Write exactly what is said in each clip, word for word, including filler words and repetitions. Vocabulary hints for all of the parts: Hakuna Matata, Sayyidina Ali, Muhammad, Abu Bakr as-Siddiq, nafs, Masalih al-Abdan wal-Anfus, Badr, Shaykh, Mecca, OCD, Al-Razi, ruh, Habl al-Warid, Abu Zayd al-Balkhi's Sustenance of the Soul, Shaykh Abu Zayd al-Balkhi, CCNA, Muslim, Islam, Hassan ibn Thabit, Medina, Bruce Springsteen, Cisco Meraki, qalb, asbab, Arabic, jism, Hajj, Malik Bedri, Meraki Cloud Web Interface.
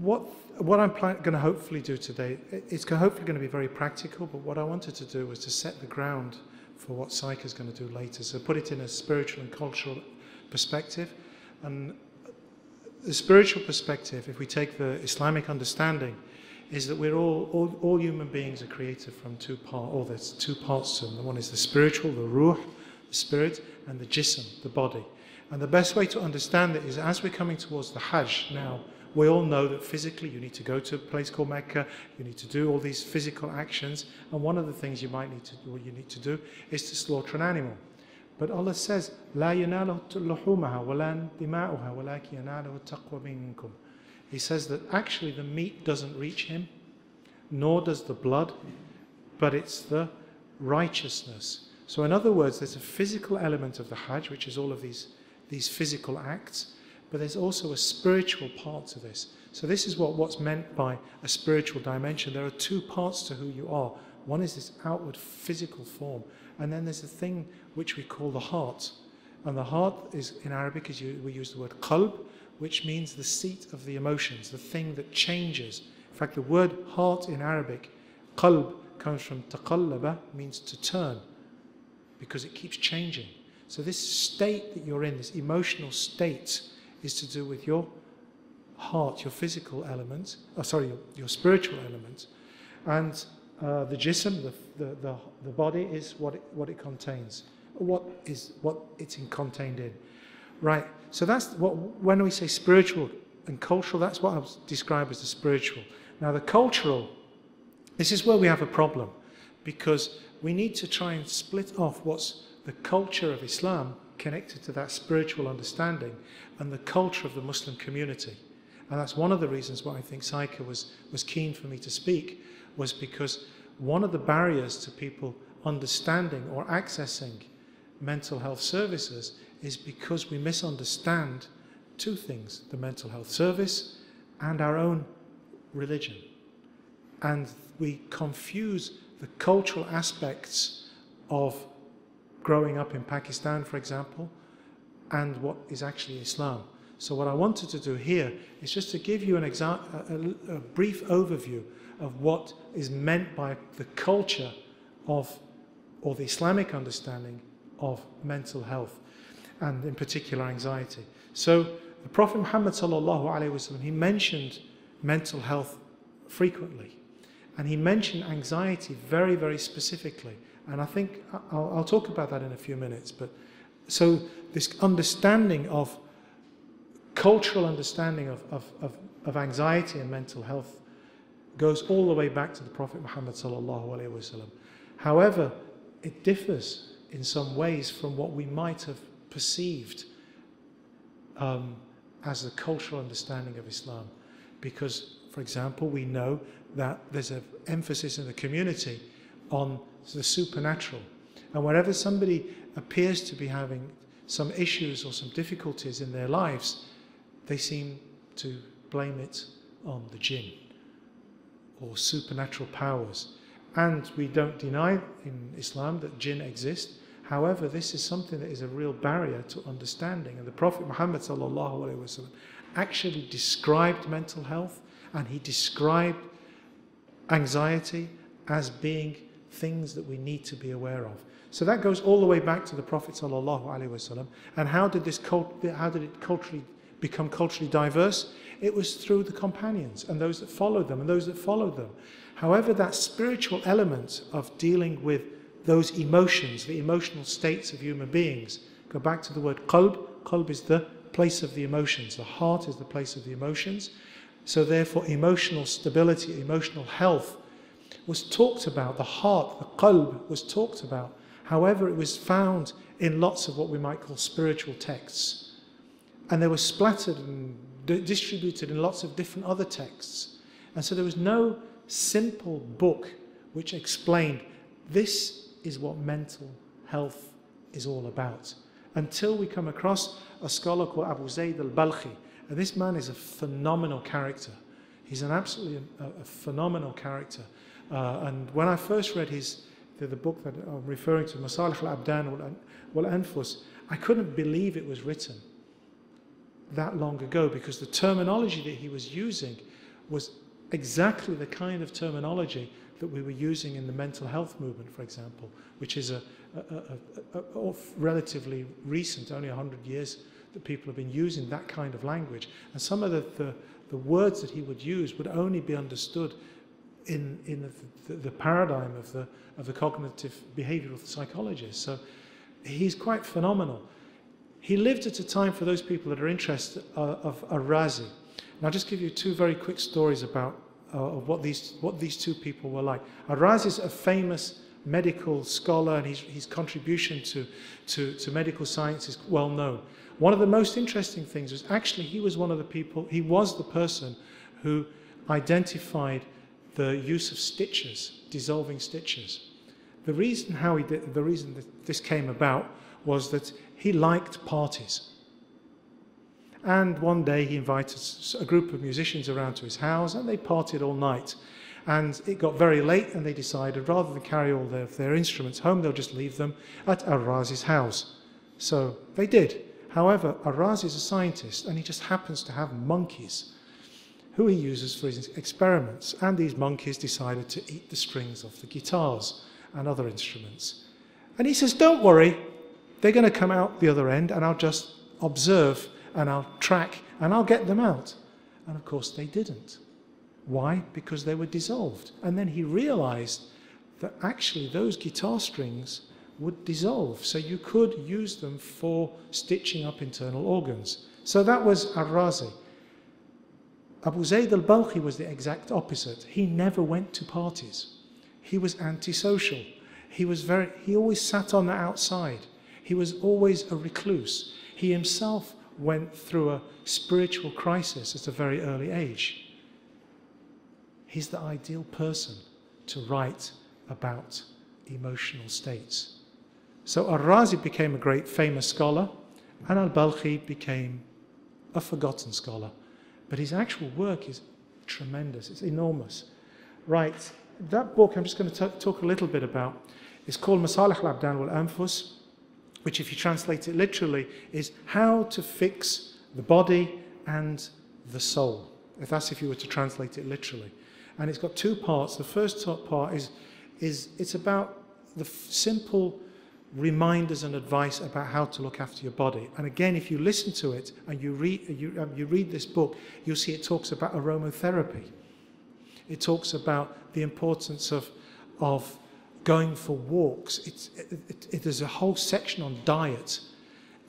what, what I'm going to hopefully do today, it's hopefully going to be very practical, but what I wanted to do was to set the ground for what Shaykh is going to do later. So put it in a spiritual and cultural perspective. And the spiritual perspective, if we take the Islamic understanding, is that we're all, all, all human beings are created from two parts, or there's two parts to them. The one is the spiritual, the ruh, the spirit, and the jism, the body. And the best way to understand it is, as we're coming towards the Hajj now, we all know that physically you need to go to a place called Mecca, you need to do all these physical actions, and one of the things you might need to do, or you need to do, is to slaughter an animal. But Allah says, لَا يَنَالُهُ لُحُومَهَا وَلَا دِمَاؤُهَا وَلَكِ يَنَالُهُ التَّقْوَى مِنْكُمْ. He says that actually the meat doesn't reach him, nor does the blood, but it's the righteousness. So in other words, there's a physical element of the Hajj, which is all of these, these physical acts, but there's also a spiritual part to this. So this is what, what's meant by a spiritual dimension. There are two parts to who you are. One is this outward physical form, and then there's a thing which we call the heart. And the heart is, in Arabic, is, we use the word qalb, which means the seat of the emotions, the thing that changes. In fact, the word heart in Arabic, qalb, comes from taqallaba, means to turn, because it keeps changing. So this state that you're in, this emotional state, is to do with your heart, your physical element, oh, sorry, your, your spiritual element. And uh, the jism, the, the, the, the body, is what it, what it contains, what, is, what it's in, contained in. Right, so that's what, when we say spiritual and cultural, that's what I describe as the spiritual. Now the cultural, this is where we have a problem, because we need to try and split off what's the culture of Islam connected to that spiritual understanding and the culture of the Muslim community. And that's one of the reasons why I think Shaykh was, was keen for me to speak, was because one of the barriers to people understanding or accessing mental health services is because we misunderstand two things, the mental health service and our own religion. And we confuse the cultural aspects of growing up in Pakistan, for example, and what is actually Islam. So what I wanted to do here is just to give you an exa- a, a, a brief overview of what is meant by the culture of, or the Islamic understanding of mental health, and in particular anxiety. So the Prophet Muhammad sallallahu alaihi wasallam, he mentioned mental health frequently, and he mentioned anxiety very, very specifically. And I think I'll, I'll talk about that in a few minutes. But so this understanding of cultural understanding of, of, of, of anxiety and mental health goes all the way back to the Prophet Muhammad sallallahu alaihi wasallam. However, it differs in some ways from what we might have perceived um, as the cultural understanding of Islam, because, for example, we know that there's an emphasis in the community on the supernatural, and whenever somebody appears to be having some issues or some difficulties in their lives, they seem to blame it on the jinn or supernatural powers. And we don't deny in Islam that jinn exist. However, this is something that is a real barrier to understanding. And the Prophet Muhammad ﷺ actually described mental health, and he described anxiety as being things that we need to be aware of. So that goes all the way back to the Prophet ﷺ. And how did this cult, how did it culturally become culturally diverse? It was through the companions and those that followed them and those that followed them. However, that spiritual element of dealing with those emotions, the emotional states of human beings. Go back to the word qalb. Qalb is the place of the emotions. The heart is the place of the emotions. So therefore, emotional stability, emotional health was talked about. The heart, the qalb, was talked about. However, it was found in lots of what we might call spiritual texts. And they were splattered and distributed in lots of different other texts. And so there was no simple book which explained this is what mental health is all about, until we come across a scholar called Abu Zayd al-Balkhi. And this man is a phenomenal character. He's an absolutely a, a phenomenal character. Uh, and when I first read his, the, the book that I'm referring to, Masalih al-Abdan wal-Anfus, I couldn't believe it was written that long ago, because the terminology that he was using was exactly the kind of terminology that we were using in the mental health movement, for example, which is a, a, a, a, a relatively recent, only a hundred years, that people have been using that kind of language. And some of the, the, the words that he would use would only be understood in, in the, the, the paradigm of the, of the cognitive behavioral psychologist. So he's quite phenomenal. He lived at a time, for those people that are interested, uh, of Al-Razi. And I'll just give you two very quick stories about uh, of what these, what these two people were like. Al-Razi is a famous medical scholar, and his, his contribution to, to, to medical science is well known. One of the most interesting things was actually he was one of the people, he was the person who identified the use of stitches, dissolving stitches. The reason how he did, the reason that this came about was that he liked parties. And one day he invited a group of musicians around to his house, and they partied all night. And it got very late, and they decided rather than carry all their, their instruments home, they'll just leave them at Al-Razi's house. So they did. However, Al-Razi is a scientist, and he just happens to have monkeys who he uses for his experiments. And these monkeys decided to eat the strings off the guitars and other instruments. And he says, don't worry, they're going to come out the other end, and I'll just observe, and I'll track, and I'll get them out. And of course they didn't. Why? Because they were dissolved. And then he realized that actually those guitar strings would dissolve, so you could use them for stitching up internal organs. So that was Al-Razi. Abu Zayd al-Balkhi was the exact opposite. He never went to parties. He was antisocial. He was very, he always sat on the outside. He was always a recluse. He himself went through a spiritual crisis at a very early age. He's the ideal person to write about emotional states. So Al-Razi became a great famous scholar, and Al-Balkhi became a forgotten scholar. But his actual work is tremendous, it's enormous. Right, that book I'm just going to talk a little bit about. It's called Masalih al-Abdan wal-Anfus, which if you translate it literally is how to fix the body and the soul. If that's if you were to translate it literally. And it's got two parts. The first part is, is it's about the simple reminders and advice about how to look after your body. And again, if you listen to it and you read, you, um, you read this book, you'll see it talks about aromatherapy. It talks about the importance of, of going for walks. It's, it, it, it, there's a whole section on diet.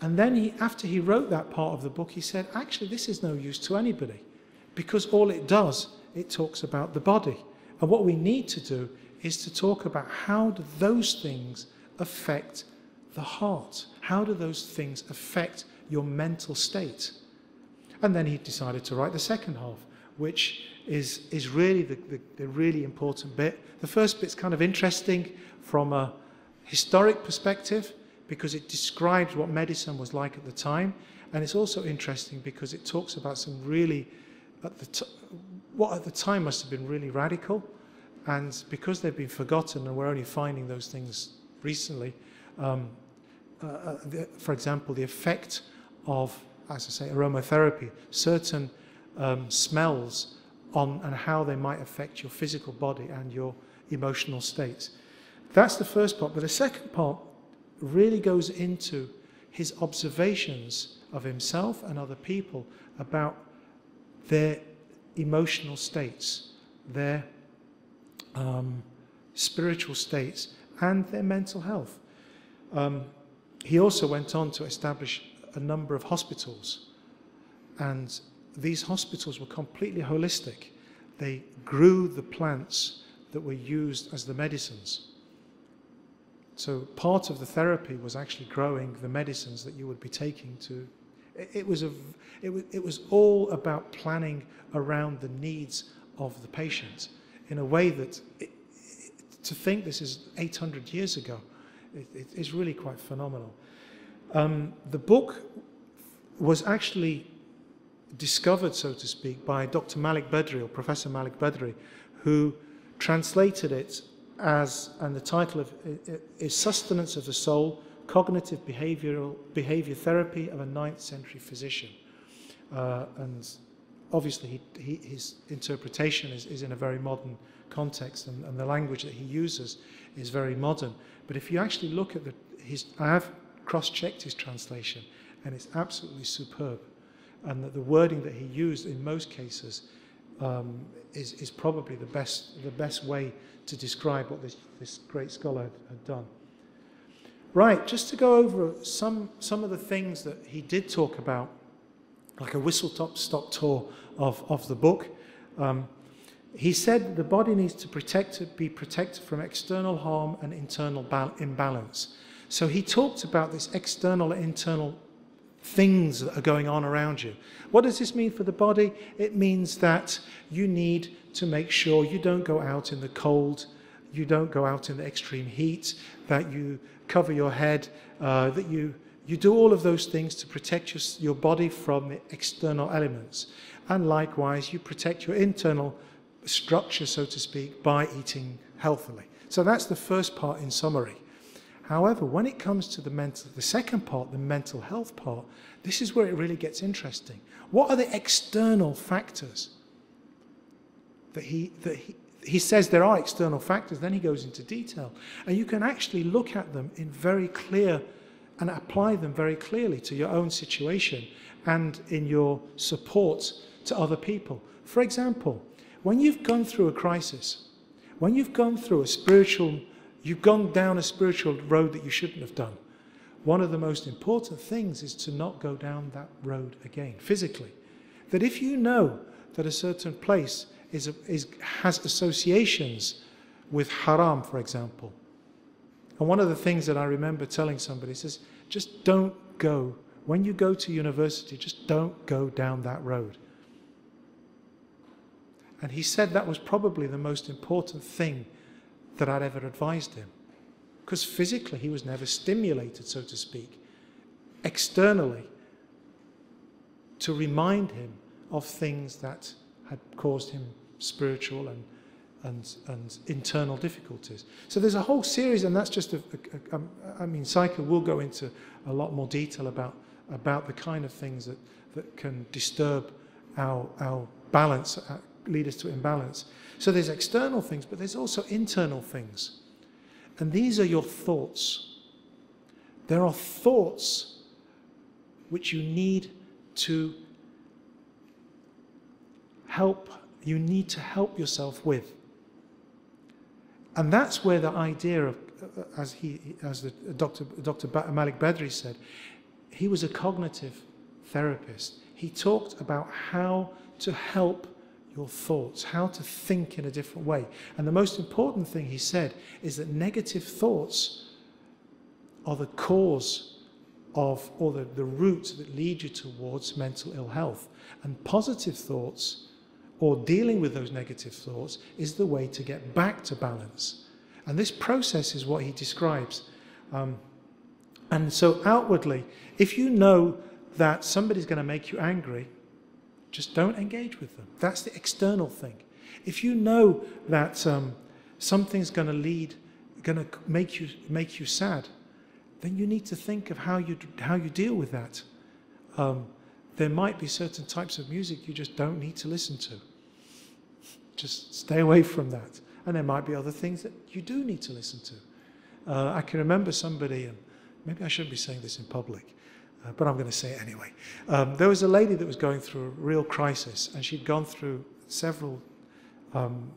And then he, after he wrote that part of the book, he said, actually, this is no use to anybody, because all it does, it talks about the body. And what we need to do is to talk about how do those things affect the heart? How do those things affect your mental state? And then he decided to write the second half, which is, is really the, the, the really important bit. The first bit's kind of interesting from a historic perspective, because it describes what medicine was like at the time. And it's also interesting because it talks about some really, at the t what at the time must have been really radical. And because they've been forgotten, and we're only finding those things recently, um, uh, the, for example, the effect of, as I say, aromatherapy, certain um, smells on and how they might affect your physical body and your emotional states. That's the first part. But the second part really goes into his observations of himself and other people about their emotional states, their Um, spiritual states, and their mental health. Um, he also went on to establish a number of hospitals, and these hospitals were completely holistic. They grew the plants that were used as the medicines. So part of the therapy was actually growing the medicines that you would be taking to. It, it, was, a, it, was, it was all about planning around the needs of the patient, in a way that, it, it, to think this is eight hundred years ago, it, it is really quite phenomenal. Um, the book was actually discovered, so to speak, by Doctor Malik Bedri, or Professor Malik Bedri, who translated it as, and the title of it is Sustenance of the Soul, Cognitive Behavioral Behavior Therapy of a ninth century Physician. Uh, and obviously he, he, his interpretation is, is in a very modern context, and, and the language that he uses is very modern. But if you actually look at the, his, I have cross-checked his translation, and it's absolutely superb. And that the wording that he used in most cases um, is, is probably the best, the best way to describe what this, this great scholar had, had done. Right, just to go over some, some of the things that he did talk about, like a whistle-stop tour of, of the book. Um, he said the body needs to protect, be protected from external harm and internal imbalance. So he talked about this external and internal things that are going on around you. What does this mean for the body? It means that you need to make sure you don't go out in the cold, you don't go out in the extreme heat, that you cover your head, uh, that you You do all of those things to protect your, your body from the external elements. And likewise, you protect your internal structure, so to speak, by eating healthily. So that's the first part in summary. However, when it comes to the mental, the second part, the mental health part, this is where it really gets interesting. What are the external factors? That he, that he, he says there are external factors, then he goes into detail. And you can actually look at them in very clear and apply them very clearly to your own situation and in your support to other people. For example, when you've gone through a crisis, when you've gone through a spiritual, you've gone down a spiritual road that you shouldn't have done, one of the most important things is to not go down that road again, physically. That if you know that a certain place is, is, has associations with haram, for example, and one of the things that I remember telling somebody is, just don't go. When you go to university, just don't go down that road. And he said that was probably the most important thing that I'd ever advised him. Because physically, he was never stimulated, so to speak, externally, to remind him of things that had caused him spiritual and And, and internal difficulties. So there's a whole series, and that's just a, a, a, I mean, Shaykh will go into a lot more detail about about the kind of things that that can disturb our our balance, uh, lead us to imbalance. So there's external things, but there's also internal things, and these are your thoughts. There are thoughts which you need to help. You need to help yourself with. And that's where the idea of, as he, as the Doctor Doctor Malik Bedri said, he was a cognitive therapist. He talked about how to help your thoughts, how to think in a different way. And the most important thing he said is that negative thoughts are the cause of, or the, the route that lead you towards mental ill health. And positive thoughts, or dealing with those negative thoughts, is the way to get back to balance. And this process is what he describes. Um, and so outwardly, if you know that somebody's going to make you angry, just don't engage with them. That's the external thing. If you know that um, something's going to lead, going to make you make you sad, then you need to think of how you how you deal with that. Um, there might be certain types of music you just don't need to listen to. Just stay away from that. And there might be other things that you do need to listen to. Uh, I can remember somebody, and maybe I shouldn't be saying this in public, uh, but I'm going to say it anyway. Um, there was a lady that was going through a real crisis, and she'd gone through several um,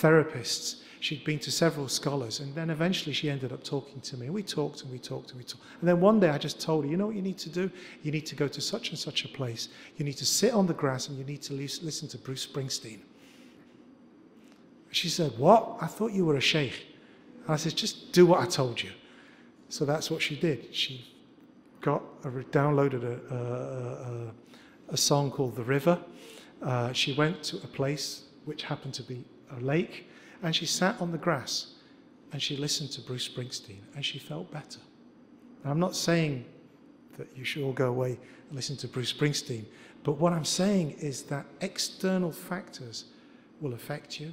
therapists. She'd been to several scholars, and then eventually she ended up talking to me. We talked and we talked and we talked. And then one day I just told her, you know what you need to do? You need to go to such and such a place. You need to sit on the grass and you need to listen to Bruce Springsteen. She said, what? I thought you were a Shaykh. And I said, just do what I told you. So that's what she did. She got a, downloaded a, a, a, a song called The River. Uh, she went to a place which happened to be a lake, and she sat on the grass and she listened to Bruce Springsteen, and she felt better. Now, I'm not saying that you should all go away and listen to Bruce Springsteen, but what I'm saying is that external factors will affect you,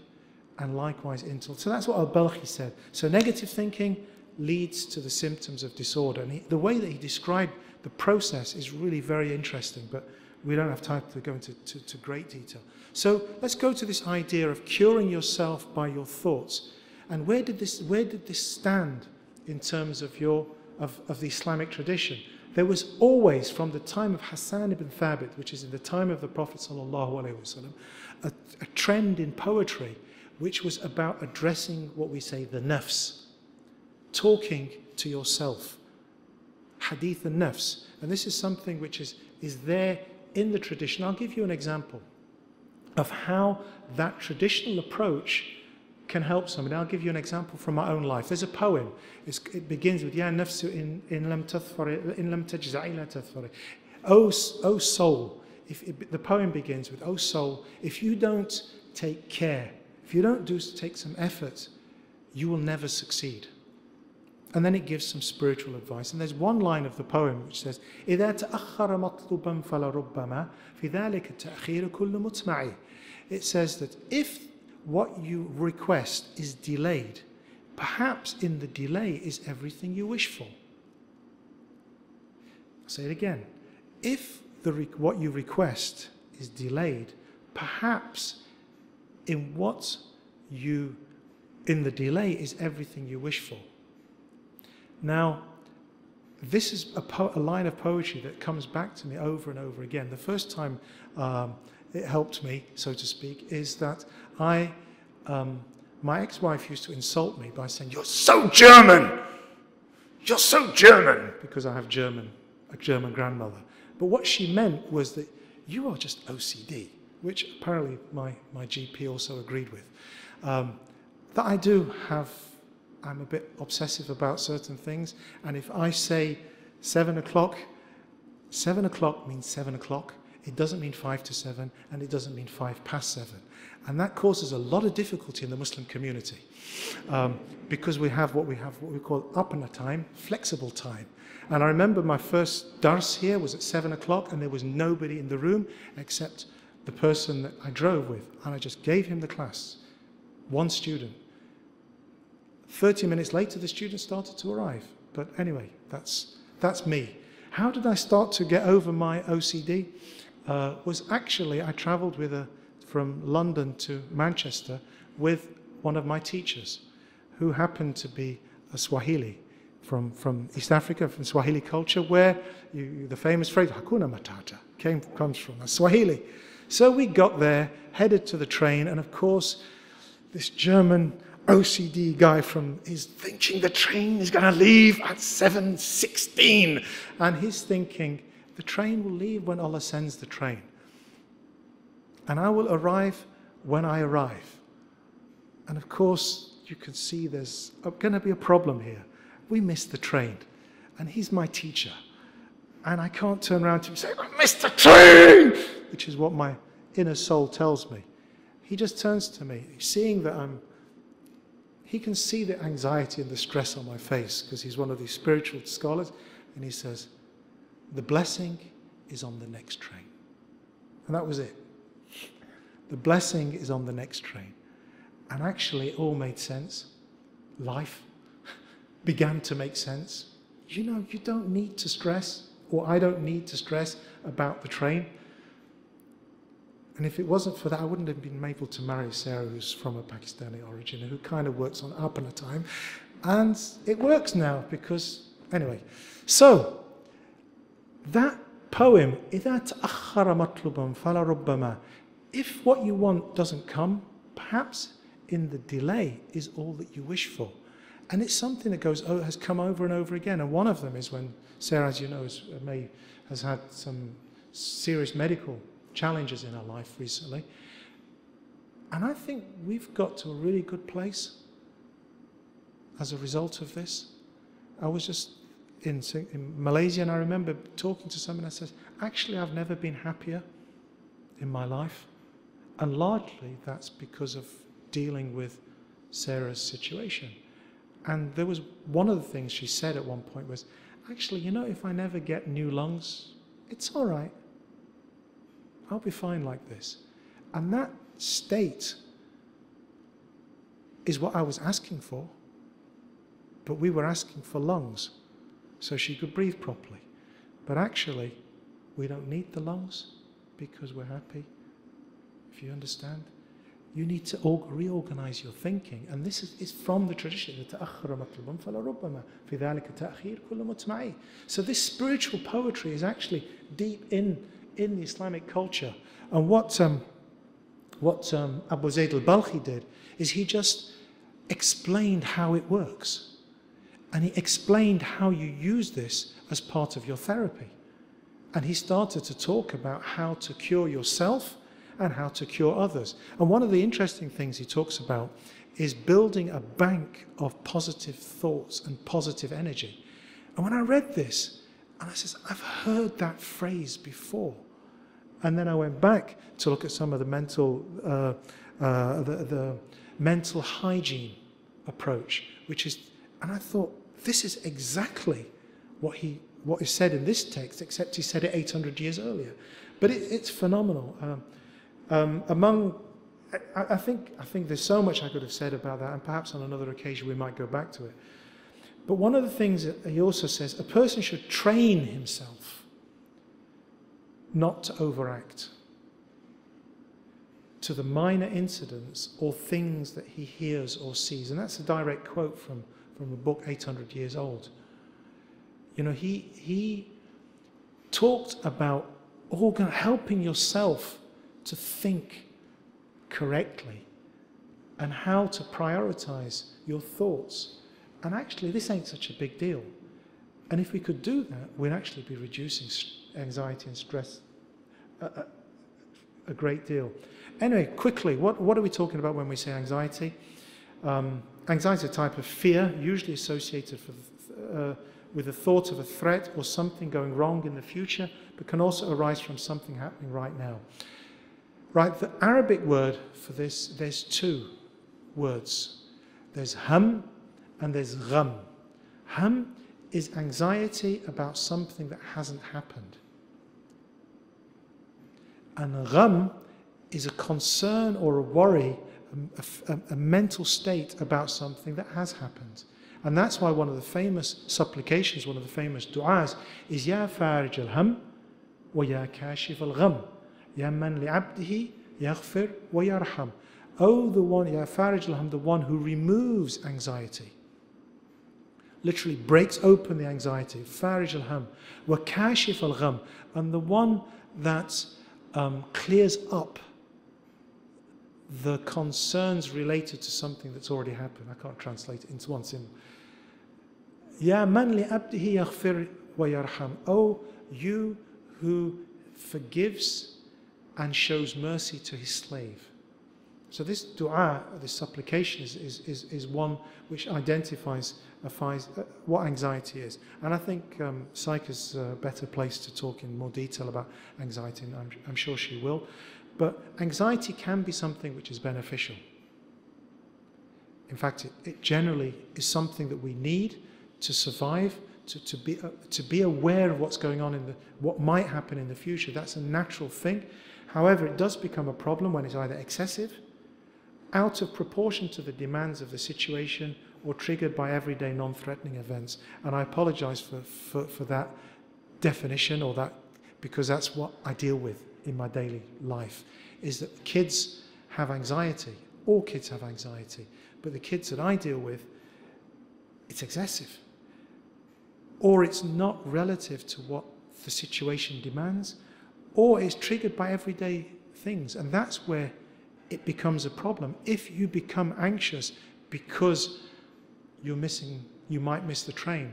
and likewise internal. So that's what al-Balkhi said. So negative thinking leads to the symptoms of disorder. And he, the way that he described the process is really very interesting, but we don't have time to go into to, to great detail. So let's go to this idea of curing yourself by your thoughts. And where did this, where did this stand in terms of, your, of, of the Islamic tradition? There was always, from the time of Hassan ibn Thabit, which is in the time of the Prophet ﷺ, a, a trend in poetry which was about addressing what we say the nafs, talking to yourself, hadith and nafs. And this is something which is, is there in the tradition. I'll give you an example of how that traditional approach can help somebody. I'll give you an example from my own life. There's a poem. It's, it begins with, Ya nafsu in, in lam tathfari, in lam tajza'i la tathfari. O, o soul, if it, the poem begins with, O soul, if you don't take care, if you don't do, take some effort, you will never succeed. And then it gives some spiritual advice. And there's one line of the poem which says, إِذَا تَأَخَّرَ مَطْلُبًا فَلَرُبَّمَا فِي ذَلِكَ التَّأْخِيرُ كُلُّ مُتْمَعِي. It says that if what you request is delayed, perhaps in the delay is everything you wish for. I'll say it again. If the what you request is delayed, perhaps in what you, in the delay is everything you wish for. Now, this is a, po a line of poetry that comes back to me over and over again. The first time um, it helped me, so to speak, is that I, um, my ex-wife used to insult me by saying, "You're so German! You're so German!" Because I have German, a German grandmother. But what she meant was that you are just O C D, which apparently my, my G P also agreed with. Um, that I do have... I'm a bit obsessive about certain things, and if I say seven o'clock, seven o'clock means seven o'clock. It doesn't mean five to seven, and it doesn't mean five past seven. And that causes a lot of difficulty in the Muslim community, um, because we have what we have, what we call apna time, flexible time. And I remember my first dars here was at seven o'clock, and there was nobody in the room except the person that I drove with, and I just gave him the class, one student. thirty minutes later, the students started to arrive. But anyway, that's, that's me. How did I start to get over my O C D? Uh, was actually, I traveled with a, from London to Manchester with one of my teachers, who happened to be a Swahili from, from East Africa, from Swahili culture, where you, the famous phrase, Hakuna Matata, came, comes from, a Swahili. So we got there, headed to the train, and of course, this German O C D guy from is thinking the train is going to leave at seven sixteen, and he's thinking the train will leave when Allah sends the train, and I will arrive when I arrive. And of course, you can see there's going to be a problem here. We missed the train, and he's my teacher, and I can't turn around to him and say, "I missed the train," which is what my inner soul tells me. He just turns to me, seeing that I'm... He can see the anxiety and the stress on my face, because he's one of these spiritual scholars, and he says, "The blessing is on the next train." And that was it. The blessing is on the next train. And actually, it all made sense. Life began to make sense. You know, you don't need to stress, or I don't need to stress about the train. And if it wasn't for that, I wouldn't have been able to marry Sarah, who's from a Pakistani origin, who kind of works on apna time. And it works now because, anyway. So, that poem, if what you want doesn't come, perhaps in the delay is all that you wish for. And it's something that goes, oh, has come over and over again. And one of them is when Sarah, as you know, is, may, has had some serious medical challenges in our life recently, and I think we've got to a really good place as a result of this. I was just in, in Malaysia, and I remember talking to someone that says, actually, I've never been happier in my life, and largely that's because of dealing with Sarah's situation. And there was one of the things she said at one point was, actually, you know, if I never get new lungs, it's all right. I'll be fine like this. And that state is what I was asking for, but we were asking for lungs so she could breathe properly. But actually, we don't need the lungs. because we're happy. If you understand, you need to reorganize your thinking. And this is, is from the tradition. So this spiritual poetry is actually deep in, in the Islamic culture. And what, um, what um, Abu Zayd al-Balkhi did is he just explained how it works. And he explained how you use this as part of your therapy. And he started to talk about how to cure yourself and how to cure others. And one of the interesting things he talks about is building a bank of positive thoughts and positive energy. And when I read this, and I said, I've heard that phrase before. And then I went back to look at some of the mental, uh, uh, the, the mental hygiene approach, which is, and I thought, this is exactly what he what is said in this text, except he said it eight hundred years earlier. But it, it's phenomenal. Um, um, among, I, I think I think there's so much I could have said about that, and perhaps on another occasion we might go back to it. But one of the things that he also says, a person should train himself not to overact to the minor incidents or things that he hears or sees. And that's a direct quote from. from a book eight hundred years old. You know, he, he talked about organ helping yourself to think correctly and how to prioritize your thoughts. And actually, this ain't such a big deal. And if we could do that, we'd actually be reducing anxiety and stress a, a, a great deal. Anyway, quickly, what, what are we talking about when we say anxiety? Um, Anxiety is a type of fear, usually associated for the, uh, with the thought of a threat or something going wrong in the future, but can also arise from something happening right now. Right, the Arabic word for this, there's two words. There's ham and there's gham. Ham is anxiety about something that hasn't happened. And gham is a concern or a worry, A, a, a mental state about something that has happened. And that's why one of the famous supplications, one of the famous du'as is Ya Farij al-Ham wa Ya Kashif al-Gham Ya Man li'abdihi yaghfir wa yarham. Oh, the one, Ya Farij al-Ham, the one who removes anxiety. Literally breaks open the anxiety. Farij al-Ham wa Kashif al-Gham. And the one that um, clears up the concerns related to something that's already happened. I can't translate it into one symbol. Ya man li abdihi yaghfir wa yarham. Oh, you who forgives and shows mercy to his slave. So this dua, this supplication is, is, is, is one which identifies what anxiety is. And I think um, Shaykh is a better place to talk in more detail about anxiety, and I'm, I'm sure she will. But anxiety can be something which is beneficial. In fact, it, it generally is something that we need to survive, to, to, be, uh, to be aware of what's going on, in the, what might happen in the future. That's a natural thing. However, it does become a problem when it's either excessive, out of proportion to the demands of the situation, or triggered by everyday non-threatening events. And I apologize for, for, for that definition, or that, because that's what I deal with in my daily life, is that kids have anxiety. All kids have anxiety, but the kids that I deal with, it's excessive, or it's not relative to what the situation demands, or it's triggered by everyday things. And that's where it becomes a problem. If you become anxious because you're missing, you might miss the train.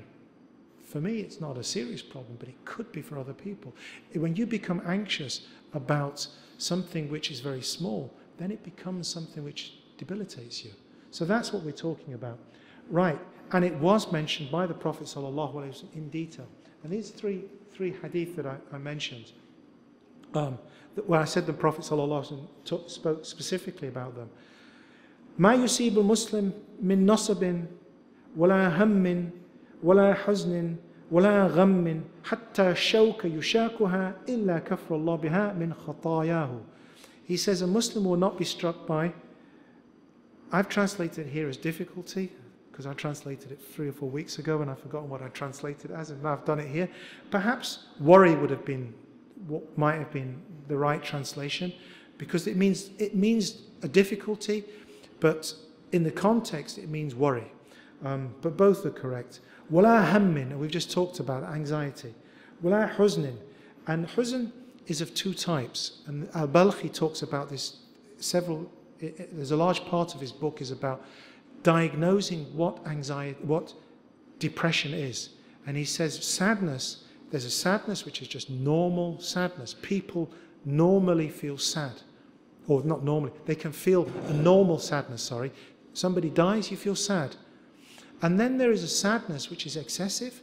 For me, it's not a serious problem, but it could be for other people. When you become anxious about something which is very small, then it becomes something which debilitates you. So that's what we're talking about. Right, and it was mentioned by the Prophet ﷺ in detail. And these three, three hadith that I, I mentioned, um, where I said the Prophet ﷺ talk, spoke specifically about them. مَا يُسِيبُ الْمُسْلِمِ مِنْ نَصَبٍ وَلَا هَمٍّ ولا حزن ولا غم حتى الشوك يشاكها إلا كفر الله بها من خطاياه. He says a Muslim will not be struck by, I've translated it here as difficulty, because I translated it three or four weeks ago and I've forgotten what I translated as, and now I've done it here. Perhaps worry would have been what might have been the right translation, because it means, it means a difficulty, but in the context it means worry. Um, but both are correct. Wala hammin, and we've just talked about anxiety. Wala huznin, and huzn is of two types, and Al-Balkhi talks about this several, it, it, there's a large part of his book is about diagnosing what anxiety, what depression is. And he says sadness, there's a sadness which is just normal sadness. People normally feel sad, or not normally, they can feel a normal sadness, sorry. Somebody dies, you feel sad. And then there is a sadness which is excessive,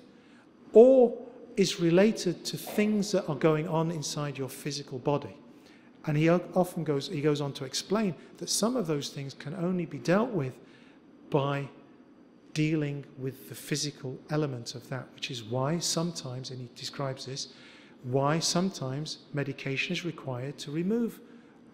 or is related to things that are going on inside your physical body. And he often goes, he goes on to explain that some of those things can only be dealt with by dealing with the physical element of that, which is why sometimes, and he describes this, why sometimes medication is required to remove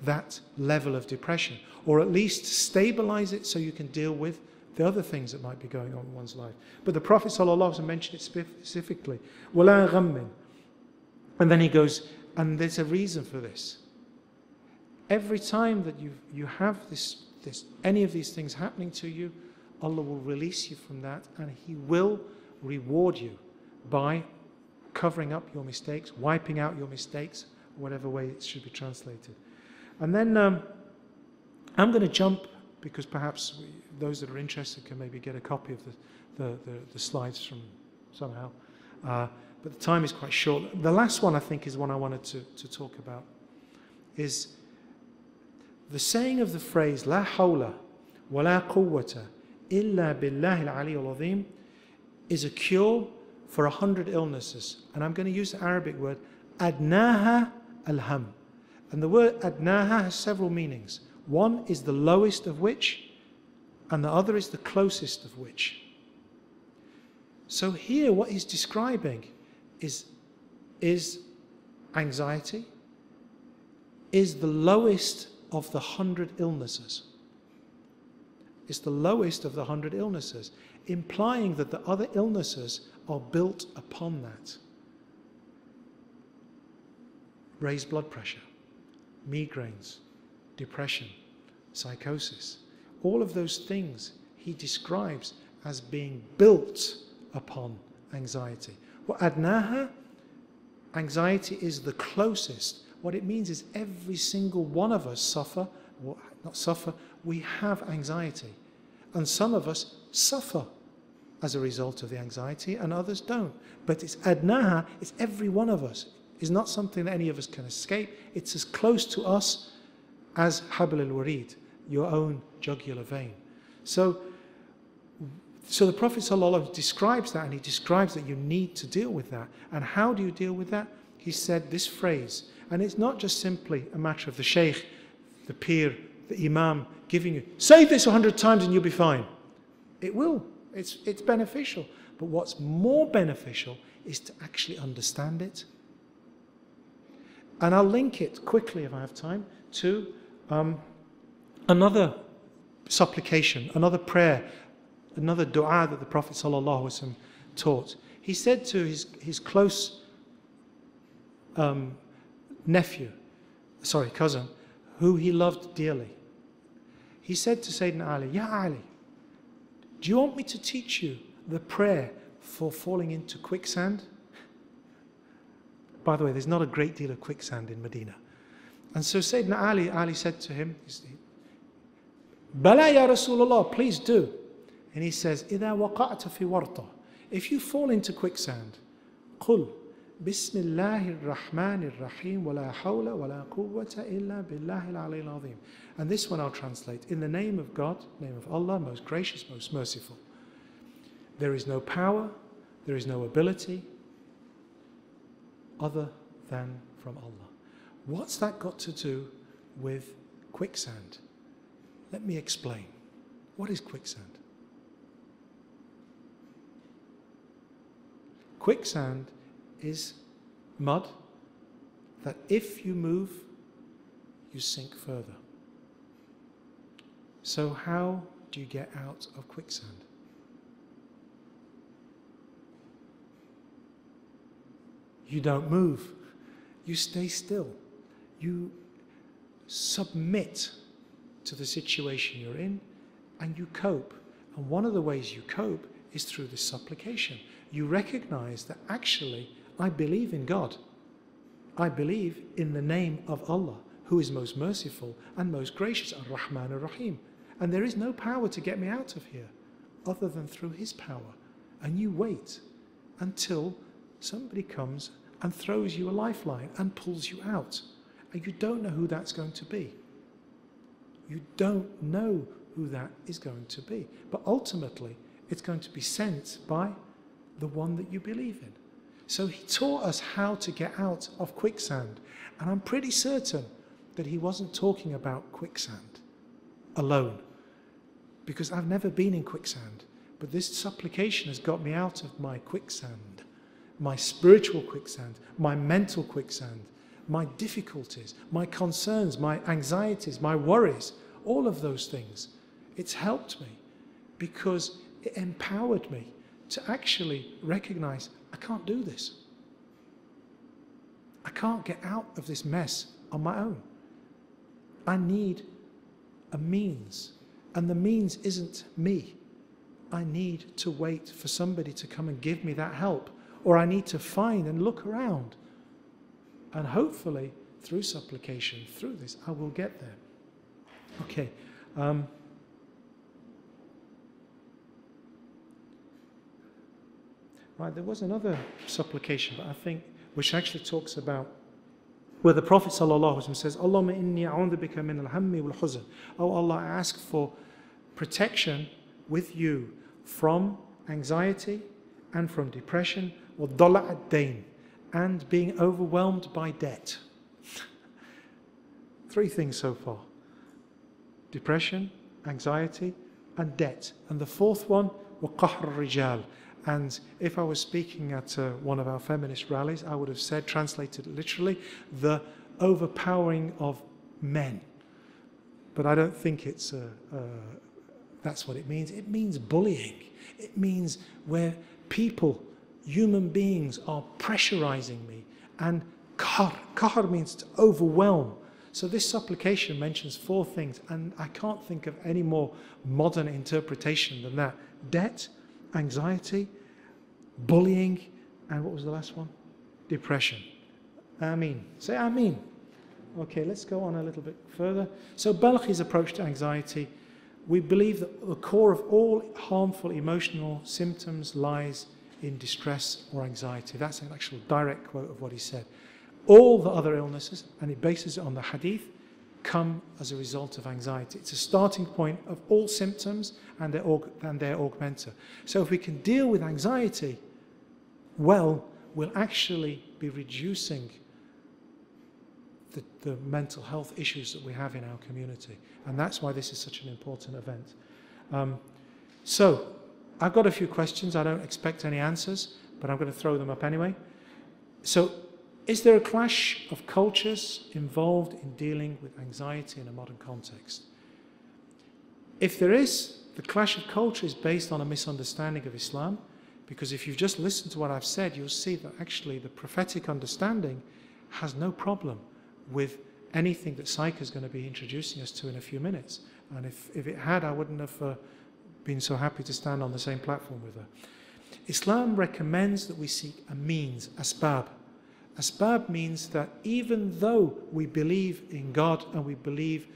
that level of depression, or at least stabilize it so you can deal with the other things that might be going on in one's life. But the Prophet ﷺ mentioned it specifically. وَلَا غَمٍّ. And then he goes, and there's a reason for this. Every time that you, you have this, this, any of these things happening to you, Allah will release you from that, and He will reward you by covering up your mistakes, wiping out your mistakes, whatever way it should be translated. And then um, I'm going to jump, because perhaps we, those that are interested can maybe get a copy of the, the, the, the slides from somehow. Uh, but the time is quite short. The last one I think is one I wanted to, to talk about, is the saying of the phrase, La hawla wa la quwwata illa billahi al-ali al-azim, is a cure for a hundred illnesses. And I'm going to use the Arabic word, adnaha al-ham. And the word adnaha has several meanings. One is the lowest of which, and the other is the closest of which. So here what he's describing is, is anxiety, is the lowest of the hundred illnesses. It's the lowest of the hundred illnesses, implying that the other illnesses are built upon that. Raised blood pressure, migraines, depression, psychosis, all of those things he describes as being built upon anxiety. Well, adnaha, anxiety is the closest. What it means is every single one of us suffer, or not suffer, we have anxiety. And some of us suffer as a result of the anxiety and others don't. But it's adnaha, it's every one of us. It's not something that any of us can escape. It's as close to us as Habl al-Warid, your own jugular vein. So, so the Prophet ﷺ describes that, and he describes that you need to deal with that. And how do you deal with that? He said this phrase, and it's not just simply a matter of the Shaykh, the peer, the Imam giving you, say this a hundred times and you'll be fine. It will, it's, it's beneficial. But what's more beneficial is to actually understand it. And I'll link it quickly if I have time to um, another supplication, another prayer, another dua that the Prophet ﷺ taught. He said to his, his close um, nephew, sorry, cousin, who he loved dearly. He said to Sayyidina Ali, Ya Ali, do you want me to teach you the prayer for falling into quicksand? By the way, there's not a great deal of quicksand in Medina. And so Sayyidina Ali, Ali said to him, Bala ya Rasulullah, please do. And he says, إِذَا وَقَعْتَ فِي وَرْطَ, if you fall into quicksand, قُلْ بِسْمِ اللَّهِ الرَّحْمَنِ الرَّحِيمِ وَلَا حَوْلَ وَلَا قُوَّةَ إِلَّا بِاللَّهِ الْعَلِيِّ الْعَظِيمِ. And this one I'll translate. In the name of God, name of Allah, most gracious, most merciful. There is no power, there is no ability, other than from Allah. What's that got to do with quicksand? Let me explain. What is quicksand? Quicksand is mud that if you move, you sink further. So how do you get out of quicksand? You don't move. you stay still. You submit to the situation you're in and you cope. And one of the ways you cope is through this supplication. You recognize that actually, I believe in God. I believe in the name of Allah, who is most merciful and most gracious, Ar-Rahman Ar-Rahim. And there is no power to get me out of here other than through his power. And you wait until somebody comes and throws you a lifeline and pulls you out. And you don't know who that's going to be. You don't know who that is going to be. But ultimately, it's going to be sent by the one that you believe in. So he taught us how to get out of quicksand. And I'm pretty certain that he wasn't talking about quicksand alone. Because I've never been in quicksand. But this supplication has got me out of my quicksand. My spiritual quicksand, my mental quicksand, my difficulties, my concerns, my anxieties, my worries, all of those things. It's helped me because it empowered me to actually recognize, I can't do this. I can't get out of this mess on my own. I need a means, and the means isn't me. I need to wait for somebody to come and give me that help, or I need to find and look around. And hopefully, through supplication, through this, I will get there. Okay. Um, right, there was another supplication, but I think, which actually talks about where the Prophet ﷺ says, Allahumma inni a'udhu bika min al-hammi wal-huzn. Oh Allah, I ask for protection with you from anxiety and from depression, or dala ad-dain, and being overwhelmed by debt. Three things so far: depression, anxiety, and debt. And the fourth one, wa qahr ar-rijal. And if I was speaking at uh, one of our feminist rallies, I would have said, translated literally, the overpowering of men. But I don't think it's uh, uh, that's what it means. It means bullying. It means where people, human beings, are pressurizing me. And qahr, qahr means to overwhelm. So this supplication mentions four things, and I can't think of any more modern interpretation than that. Debt, anxiety, bullying, and what was the last one? Depression. Ameen. Say Ameen. Okay, let's go on a little bit further. So Balkhi's approach to anxiety: we believe that the core of all harmful emotional symptoms lies in distress or anxiety. That's an actual direct quote of what he said. All the other illnesses, and it bases it on the hadith, come as a result of anxiety. It's a starting point of all symptoms and their, aug and their augmenter. So if we can deal with anxiety well, we'll actually be reducing the, the mental health issues that we have in our community. And that's why this is such an important event. Um, so, I've got a few questions. I don't expect any answers, but I'm going to throw them up anyway. So, is there a clash of cultures involved in dealing with anxiety in a modern context? If there is, the clash of culture is based on a misunderstanding of Islam, because if you've just listened to what I've said, you'll see that actually the prophetic understanding has no problem with anything that Shaykh is going to be introducing us to in a few minutes. And if, if it had, I wouldn't have uh, been so happy to stand on the same platform with her. Islam recommends that we seek a means, asbab. Asbab means that even though we believe in God and we believe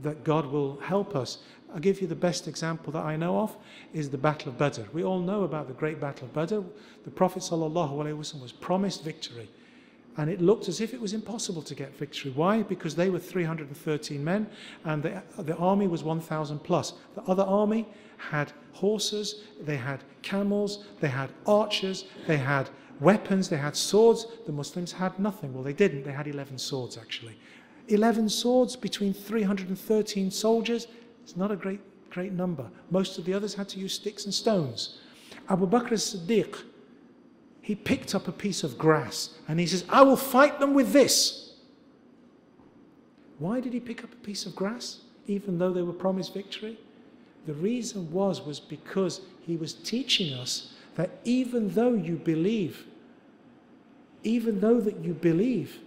that God will help us, I'll give you the best example that I know of is the Battle of Badr. We all know about the great Battle of Badr. The Prophet ﷺ was promised victory. And it looked as if it was impossible to get victory. Why? Because they were three hundred thirteen men, and the, the army was one thousand plus. The other army had horses, they had camels, they had archers, they had weapons, they had swords. The Muslims had nothing. Well, they didn't. They had eleven swords, actually. eleven swords between three hundred thirteen soldiers. It's not a great, great number. Most of the others had to use sticks and stones. Abu Bakr as-Siddiq, he picked up a piece of grass and he says, I will fight them with this. Why did he pick up a piece of grass, even though they were promised victory? The reason was, was because he was teaching us that even though you believe, even though that you believe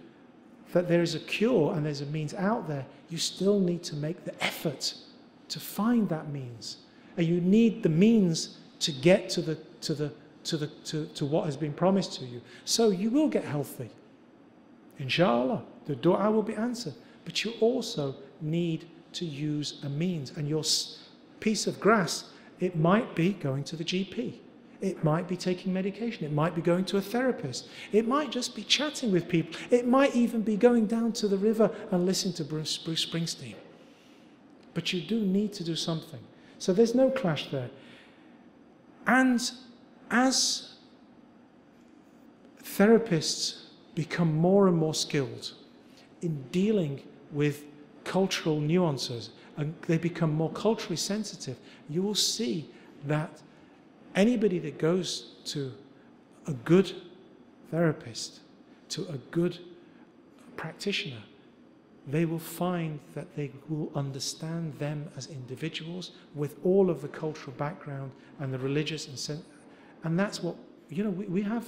that there is a cure and there's a means out there, you still need to make the effort to find that means. And you need the means to get to the to the to the to, to what has been promised to you. So you will get healthy, inshallah. The dua will be answered, but you also need to use a means. And your piece of grass, it might be going to the G P, it might be taking medication, it might be going to a therapist, it might just be chatting with people, it might even be going down to the river and listening to Bruce, Bruce Springsteen. But you do need to do something. So there's no clash there. And as therapists become more and more skilled in dealing with cultural nuances, and they become more culturally sensitive, you will see that anybody that goes to a good therapist, to a good practitioner, they will find that they will understand them as individuals with all of the cultural background and the religious, and and that's what, you know, we, we have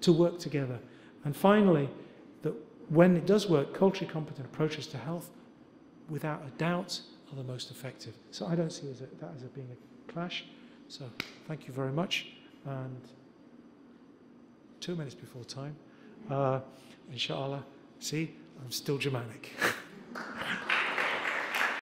to work together. And finally, that when it does work, culturally competent approaches to health, without a doubt, are the most effective. So I don't see as a, that as a being a clash. So thank you very much. And two minutes before time, uh, inshallah. See, I'm still Germanic.